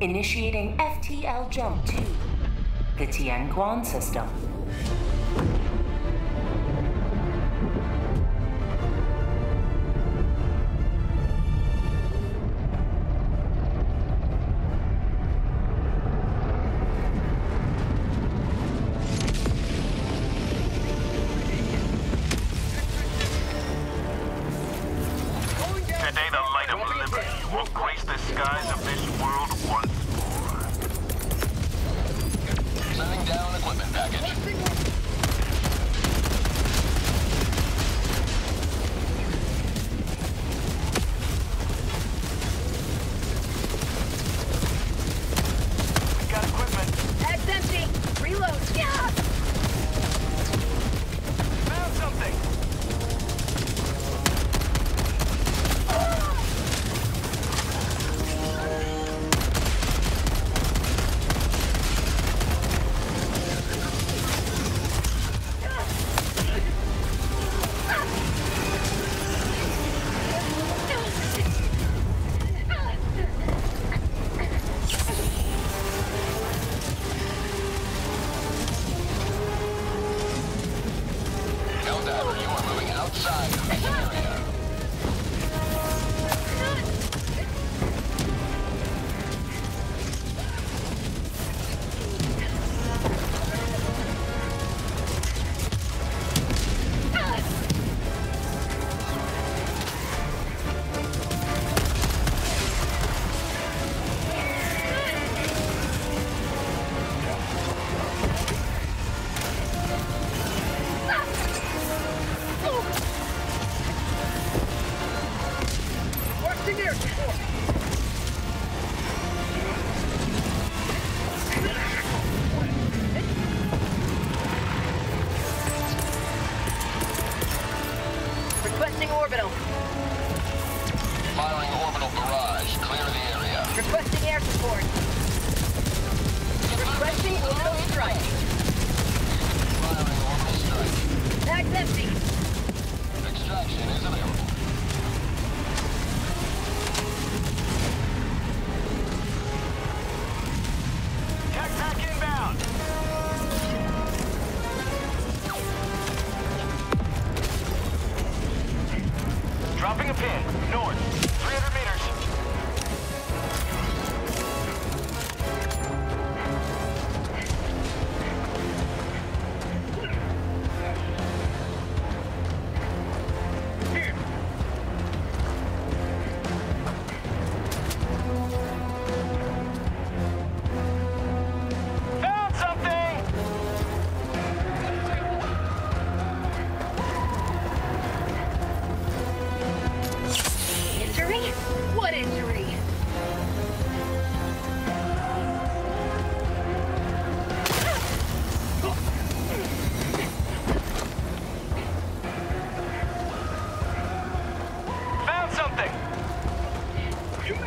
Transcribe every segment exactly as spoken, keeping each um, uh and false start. Initiating F T L jump to the Tien Kwon system. Today the light of liberty will grace the skies of this world once more. Sending down equipment package. We got equipment. That's empty. Reload. Yeah. Found something. Requesting orbital. Firing orbital barrage. Clear the area. Requesting air support. Requesting orbital strike. Firing orbital strike. Bag's empty. Extraction is available. Dropping a pin, north, three hundred meters. Here. Found something. What injury? Found something. You may.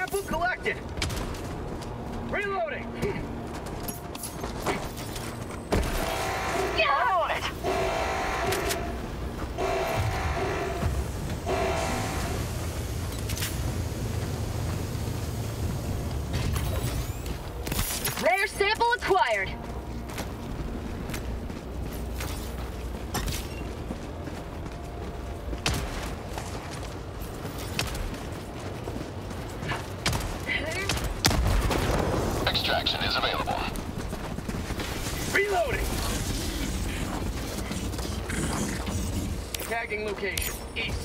Sample collected. Reloading. Yeah. Reload it. Rare sample acquired. Extraction is available. Reloading! Tagging location, east.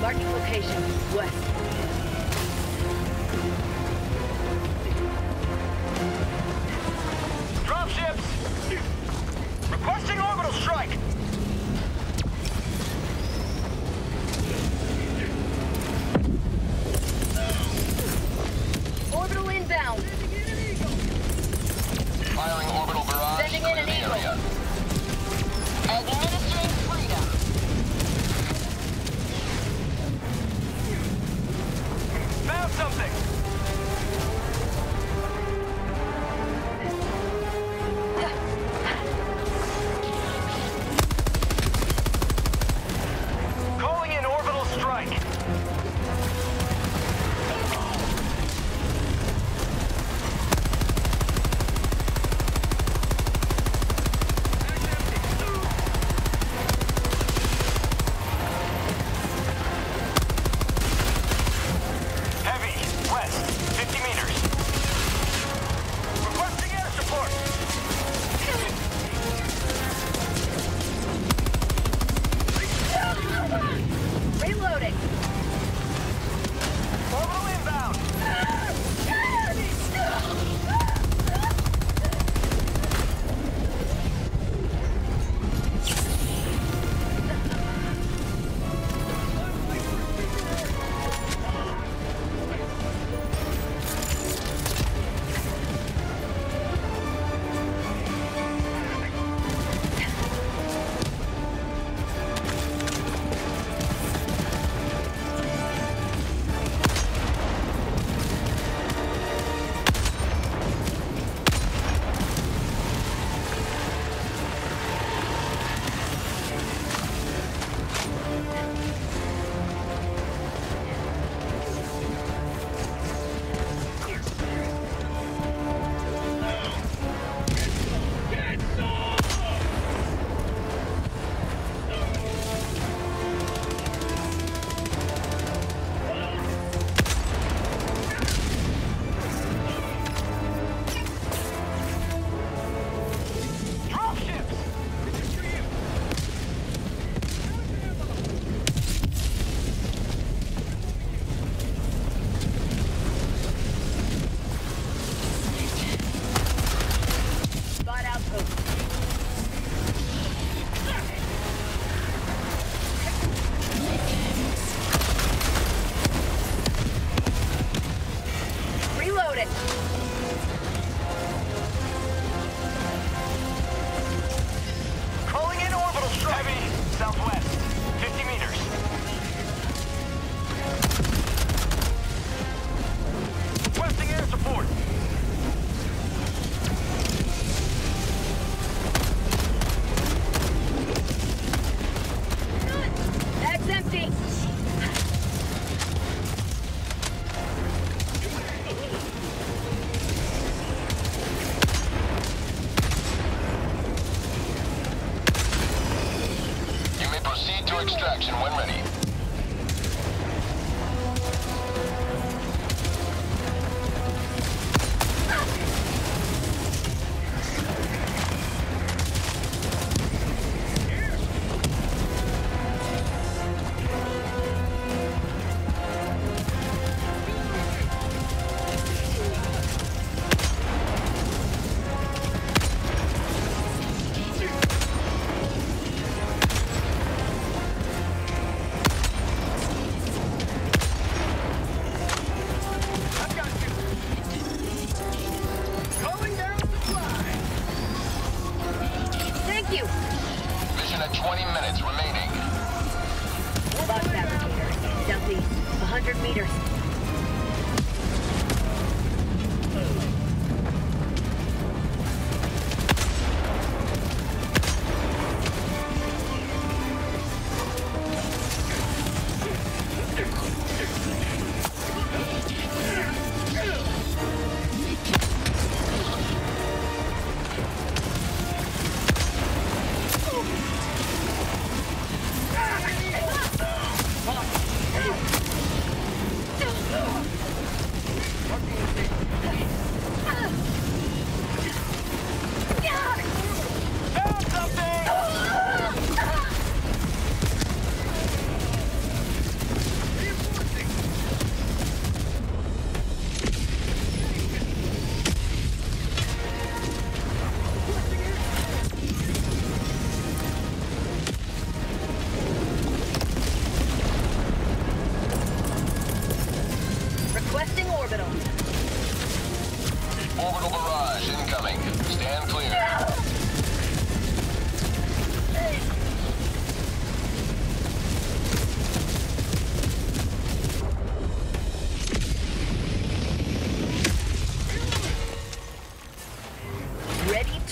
Marking location, west. something! Calling in orbital strike! Extraction when ready.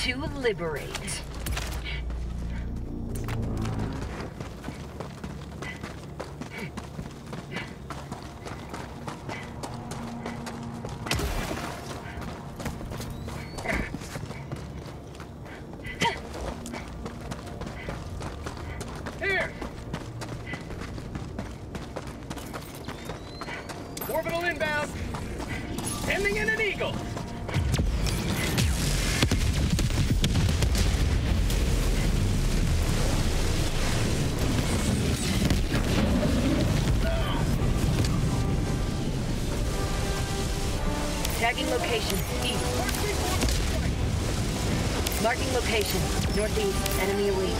to liberate. Marking location, east. Marking location, northeast, enemy elite.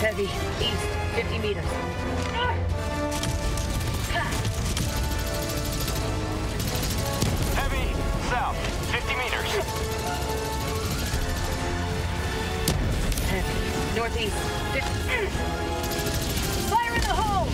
Heavy, east, fifty meters. Ah! Heavy, south, fifty meters. Heavy, northeast, fifty. Fire in the hole!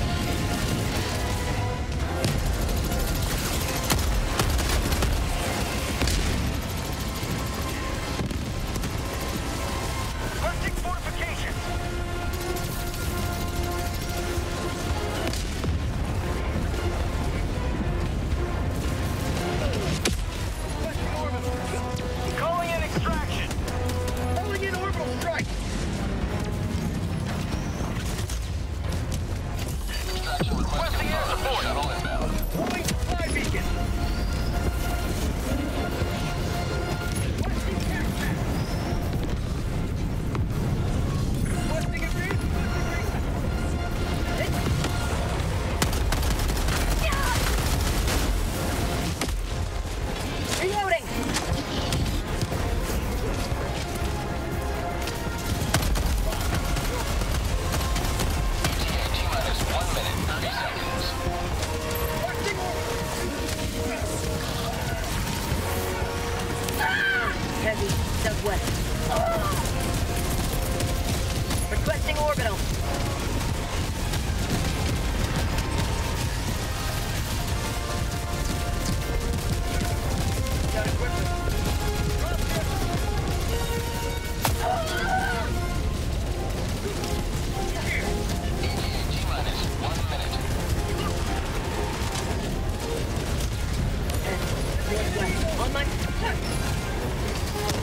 On my...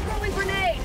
Rolling grenade!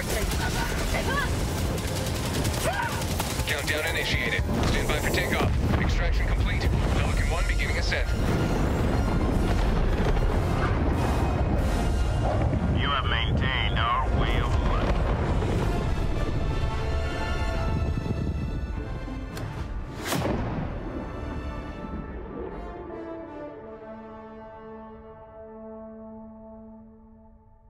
courses. Countdown initiated. Stand by for takeoff. Extraction complete. Pelican one beginning ascent. You have maintained our win.